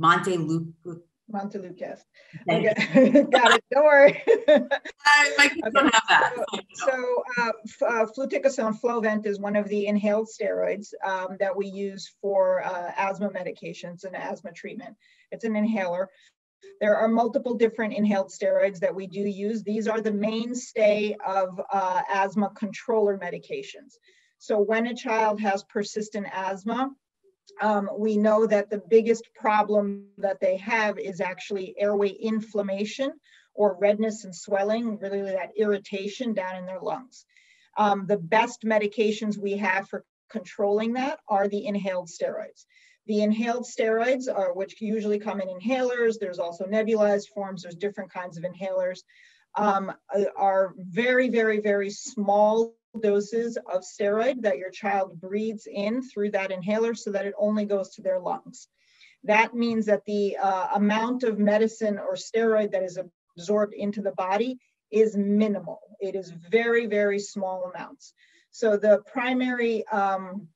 Montelukast? Montelukast. Okay, got it. Don't worry. I don't have that. So, uh, uh, Fluticasone, Flovent, is one of the inhaled steroids um, that we use for uh, asthma medications and asthma treatment. It's an inhaler. There are multiple different inhaled steroids that we do use. These are the mainstay of uh, asthma controller medications. So when a child has persistent asthma, um, we know that the biggest problem that they have is actually airway inflammation or redness and swelling, really that irritation down in their lungs. Um, the best medications we have for controlling that are the inhaled steroids. The inhaled steroids are, which usually come in inhalers, there's also nebulized forms, there's different kinds of inhalers, um, are very, very, very small doses of steroid that your child breathes in through that inhaler so that it only goes to their lungs. That means that the uh, amount of medicine or steroid that is absorbed into the body is minimal. It is very, very small amounts. So the primary um,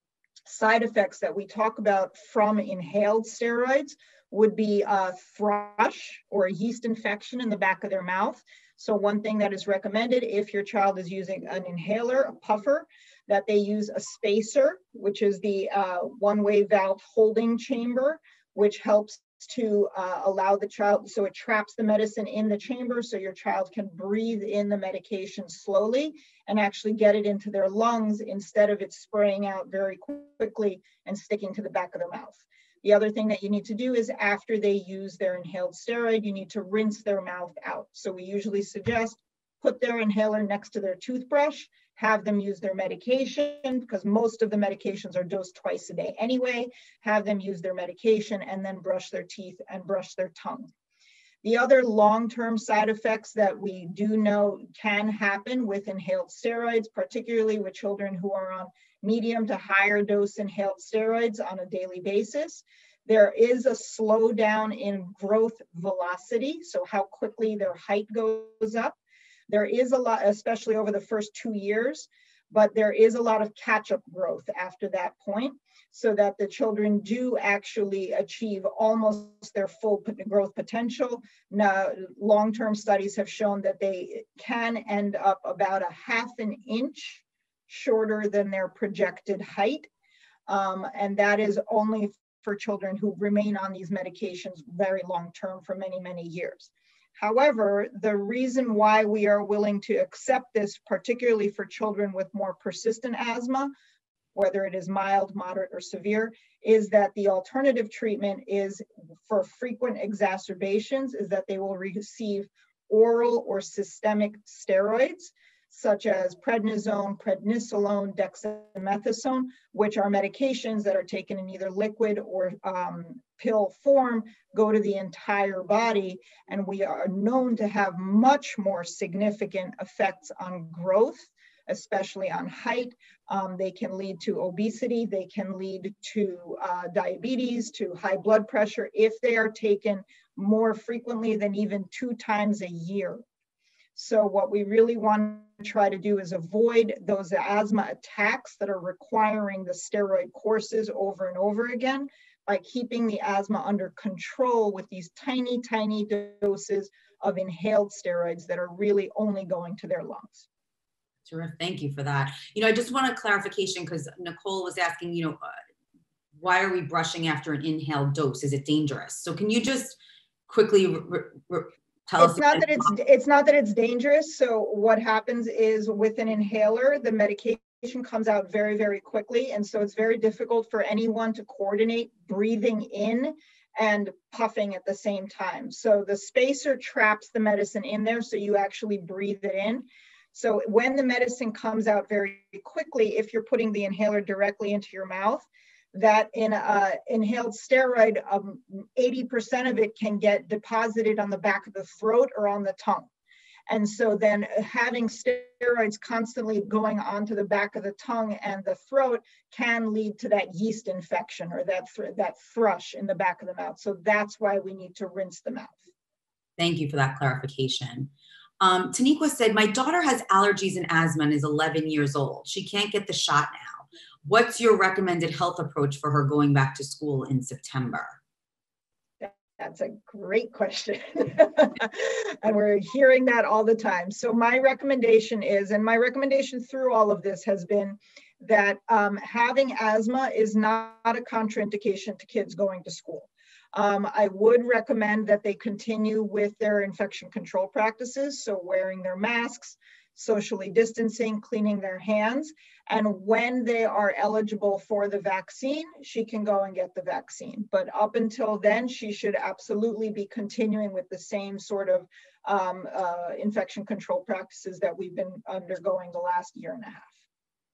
side effects that we talk about from inhaled steroids would be a thrush or a yeast infection in the back of their mouth. So one thing that is recommended if your child is using an inhaler, a puffer, that they use a spacer, which is the uh, one-way valve holding chamber, which helps to uh, allow the child, so it traps the medicine in the chamber so your child can breathe in the medication slowly and actually get it into their lungs instead of it spraying out very quickly and sticking to the back of their mouth. The other thing that you need to do is after they use their inhaled steroid, you need to rinse their mouth out. So we usually suggest put their inhaler next to their toothbrush, have them use their medication, because most of the medications are dosed twice a day anyway, have them use their medication and then brush their teeth and brush their tongue. The other long-term side effects that we do know can happen with inhaled steroids, particularly with children who are on medium to higher dose inhaled steroids on a daily basis, there is a slowdown in growth velocity, so how quickly their height goes up. There is a lot, especially over the first two years, but there is a lot of catch-up growth after that point, so that the children do actually achieve almost their full growth potential. Now, long-term studies have shown that they can end up about a half an inch shorter than their projected height, um, and that is only for children who remain on these medications very long-term for many, many years. However, the reason why we are willing to accept this, particularly for children with more persistent asthma, whether it is mild, moderate, or severe, is that the alternative treatment is for frequent exacerbations, is that they will receive oral or systemic steroids, such as prednisone, prednisolone, dextromethorphan, which are medications that are taken in either liquid or um, pill form, go to the entire body, and we are known to have much more significant effects on growth, especially on height. Um, they can lead to obesity, they can lead to uh, diabetes, to high blood pressure, if they are taken more frequently than even two times a year. So what we really want to try to do is avoid those asthma attacks that are requiring the steroid courses over and over again by keeping the asthma under control with these tiny, tiny doses of inhaled steroids that are really only going to their lungs. Sure, thank you for that. You know, I just want a clarification because Nicole was asking, you know, why are we brushing after an inhaled dose? Is it dangerous? So can you just quickly re re It's not that it's it's not that it's dangerous. So what happens is with an inhaler, the medication comes out very, very quickly. And so it's very difficult for anyone to coordinate breathing in and puffing at the same time. So the spacer traps the medicine in there, so you actually breathe it in. So when the medicine comes out very quickly, if you're putting the inhaler directly into your mouth, that in uh, inhaled steroid, um, eighty percent of it can get deposited on the back of the throat or on the tongue. And so then having steroids constantly going onto the back of the tongue and the throat can lead to that yeast infection or that, th that thrush in the back of the mouth. So that's why we need to rinse the mouth. Thank you for that clarification. Um, Taniqua said, my daughter has allergies and asthma and is eleven years old. She can't get the shot now. What's your recommended health approach for her going back to school in September? That's a great question. And we're hearing that all the time. So my recommendation is, and my recommendation through all of this has been that um, having asthma is not a contraindication to kids going to school. Um, I would recommend that they continue with their infection control practices, so wearing their masks, socially distancing, cleaning their hands, and when they are eligible for the vaccine, she can go and get the vaccine. But up until then, she should absolutely be continuing with the same sort of um, uh, infection control practices that we've been undergoing the last year and a half.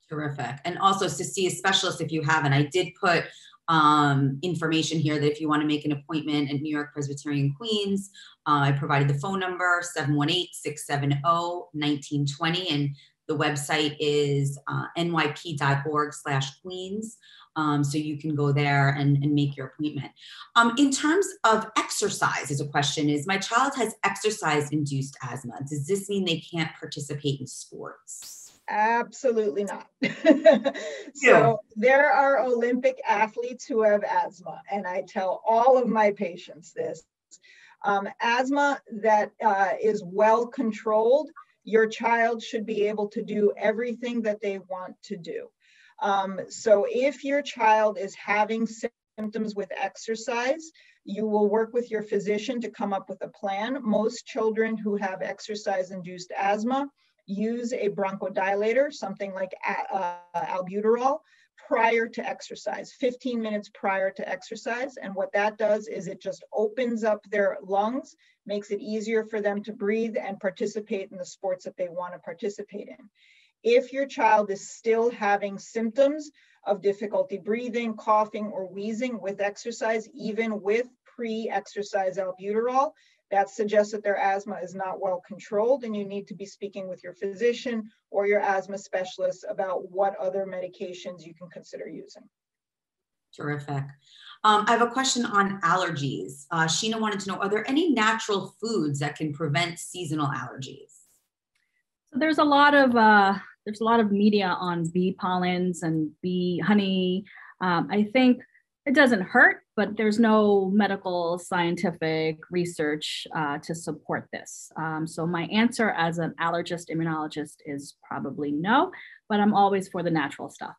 Terrific. And also to see a specialist if you haven't. I did put um, information here that if you want to make an appointment at New York Presbyterian Queens, uh, I provided the phone number seven one eight, six seven zero, one nine two zero. And The website is uh, N Y P dot org slash Queens. Um, so you can go there and, and make your appointment. Um, in terms of exercise, as a question is, my child has exercise-induced asthma. Does this mean they can't participate in sports? Absolutely not. So there are Olympic athletes who have asthma, and I tell all of my patients this. Um, asthma that uh, is well controlled, your child should be able to do everything that they want to do. Um, so if your child is having symptoms with exercise, you will work with your physician to come up with a plan. Most children who have exercise-induced asthma use a bronchodilator, something like uh, albuterol, prior to exercise, fifteen minutes prior to exercise. And what that does is it just opens up their lungs, makes it easier for them to breathe and participate in the sports that they want to participate in. If your child is still having symptoms of difficulty breathing, coughing, or wheezing with exercise, even with pre-exercise albuterol, that suggests that their asthma is not well controlled, and you need to be speaking with your physician or your asthma specialist about what other medications you can consider using. Terrific. Um, I have a question on allergies. Uh, Sheena wanted to know, are there any natural foods that can prevent seasonal allergies? So there's a lot of, uh, there's a lot of media on bee pollens and bee honey. Um, I think it doesn't hurt, but there's no medical scientific research uh, to support this. Um, so my answer as an allergist immunologist is probably no, but I'm always for the natural stuff.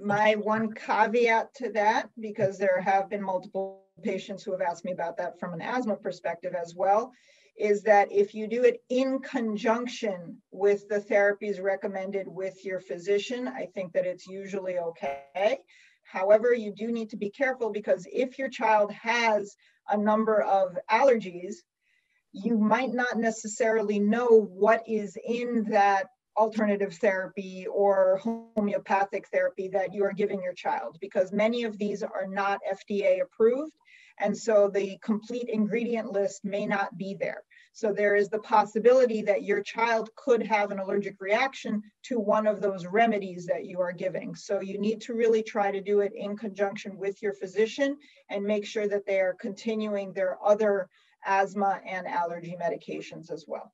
My one caveat to that, because there have been multiple patients who have asked me about that from an asthma perspective as well, is that if you do it in conjunction with the therapies recommended with your physician, I think that it's usually okay. However, you do need to be careful, because if your child has a number of allergies, you might not necessarily know what is in that alternative therapy or homeopathic therapy that you are giving your child, because many of these are not F D A approved. And so the complete ingredient list may not be there. So there is the possibility that your child could have an allergic reaction to one of those remedies that you are giving. So you need to really try to do it in conjunction with your physician and make sure that they are continuing their other asthma and allergy medications as well.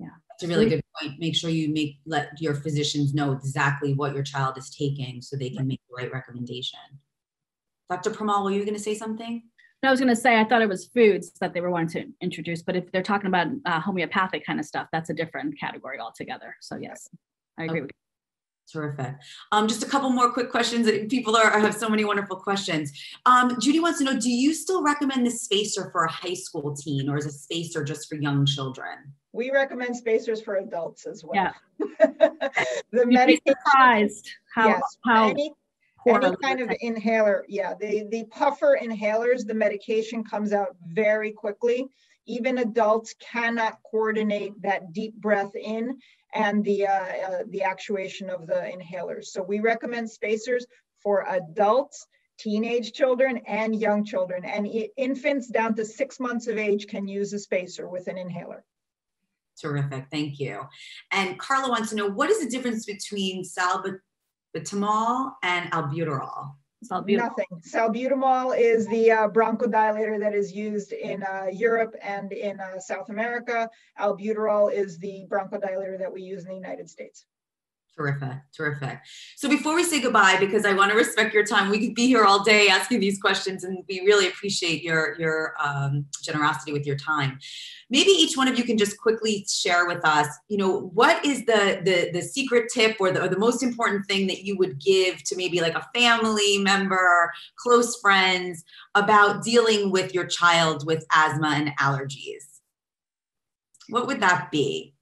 Yeah, that's a really good point. Make sure you make let your physicians know exactly what your child is taking so they can make the right recommendation. Doctor Permaul, were you going to say something? I was going to say, I thought it was foods that they were wanting to introduce, but if they're talking about uh, homeopathic kind of stuff, that's a different category altogether. So yes, I agree okay. with you. Terrific. Um, just a couple more quick questions. People are, have so many wonderful questions. Um, Judy wants to know, do you still recommend the spacer for a high school teen, or is a spacer just for young children? We recommend spacers for adults as well. Yeah. the medication, You'd be surprised how, yes, how any Any kind of inhaler, yeah, the, the puffer inhalers, the medication comes out very quickly. Even adults cannot coordinate that deep breath in and the, uh, uh, the actuation of the inhalers. So we recommend spacers for adults, teenage children, and young children. And infants down to six months of age can use a spacer with an inhaler. Terrific, thank you. And Carla wants to know, what is the difference between salbutamol Salbutamol and albuterol. albuterol. Nothing. Salbutamol is the uh, bronchodilator that is used in uh, Europe and in uh, South America. Albuterol is the bronchodilator that we use in the United States. Terrific, terrific. So before we say goodbye, because I want to respect your time, we could be here all day asking these questions, and we really appreciate your, your um, generosity with your time. Maybe each one of you can just quickly share with us, you know, what is the, the, the secret tip or the, or the most important thing that you would give to maybe like a family member, close friends, about dealing with your child with asthma and allergies? What would that be?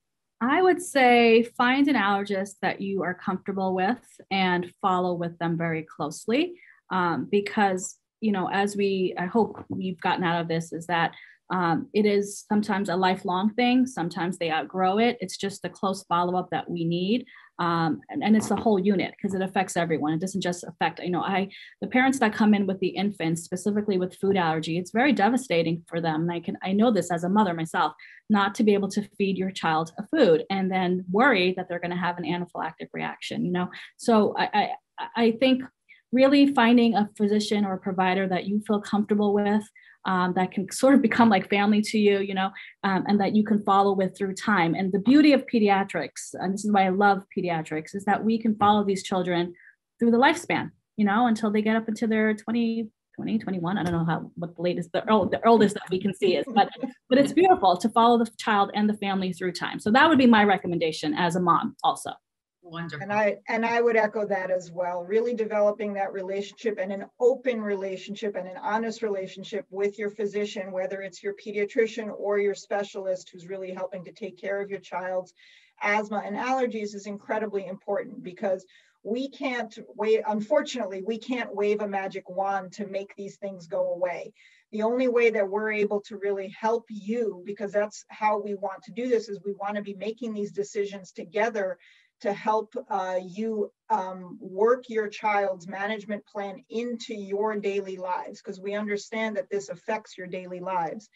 I would say find an allergist that you are comfortable with and follow with them very closely, um, because, you know, as we, I hope we've gotten out of this, is that um, it is sometimes a lifelong thing. Sometimes they outgrow it. It's just the close follow-up that we need. Um, and, and it's the whole unit because it affects everyone. It doesn't just affect, you know, I, the parents that come in with the infants, specifically with food allergy, it's very devastating for them. And I can, I know this as a mother myself, not to be able to feed your child a food and then worry that they're going to have an anaphylactic reaction, you know? So I, I, I think really finding a physician or a provider that you feel comfortable with, Um, that can sort of become like family to you, you know, um, and that you can follow with through time. And the beauty of pediatrics, and this is why I love pediatrics, is that we can follow these children through the lifespan, you know, until they get up into their twenty, twenty, twenty-one. I don't know how, what the latest, the, old, the oldest that we can see is, but, but it's beautiful to follow the child and the family through time. So that would be my recommendation as a mom also. Wonderful. And I and I would echo that as well. Really developing that relationship and an open relationship and an honest relationship with your physician, whether it's your pediatrician or your specialist who's really helping to take care of your child's asthma and allergies, is incredibly important, because we can't wait. Unfortunately, we can't wave a magic wand to make these things go away. The only way that we're able to really help you, because that's how we want to do this, is we want to be making these decisions together to help uh, you um, work your child's management plan into your daily lives, because we understand that this affects your daily lives.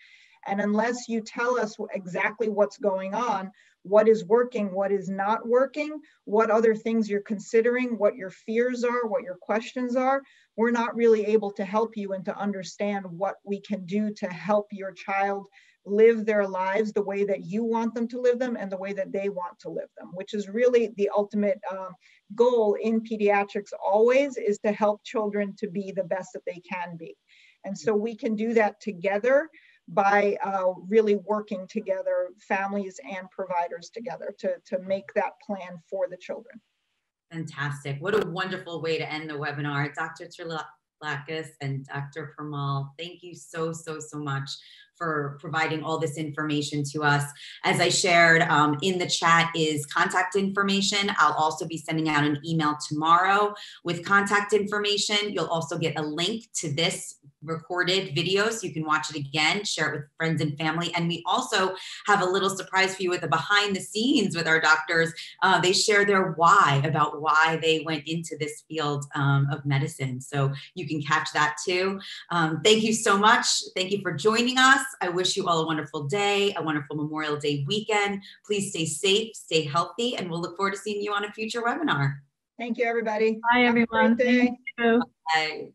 And unless you tell us exactly what's going on, what is working, what is not working, what other things you're considering, what your fears are, what your questions are, we're not really able to help you and to understand what we can do to help your child live their lives the way that you want them to live them and the way that they want to live them, which is really the ultimate um, goal in pediatrics always, is to help children to be the best that they can be. And so we can do that together by uh, really working together, families and providers together, to, to make that plan for the children. Fantastic. What a wonderful way to end the webinar. Doctor Tsirilakis and Doctor Permaul, thank you so, so, so much for providing all this information to us. As I shared um, in the chat is contact information. I'll also be sending out an email tomorrow with contact information. You'll also get a link to this recorded video so you can watch it again, share it with friends and family. And we also have a little surprise for you with the behind the scenes with our doctors. Uh, they share their why, about why they went into this field um, of medicine. So you can catch that too. Um, thank you so much. Thank you for joining us. I wish you all a wonderful day, a wonderful Memorial Day weekend. Please stay safe, stay healthy, and we'll look forward to seeing you on a future webinar. Thank you, everybody. Bye, everyone. Have a great day. Thank you. Bye.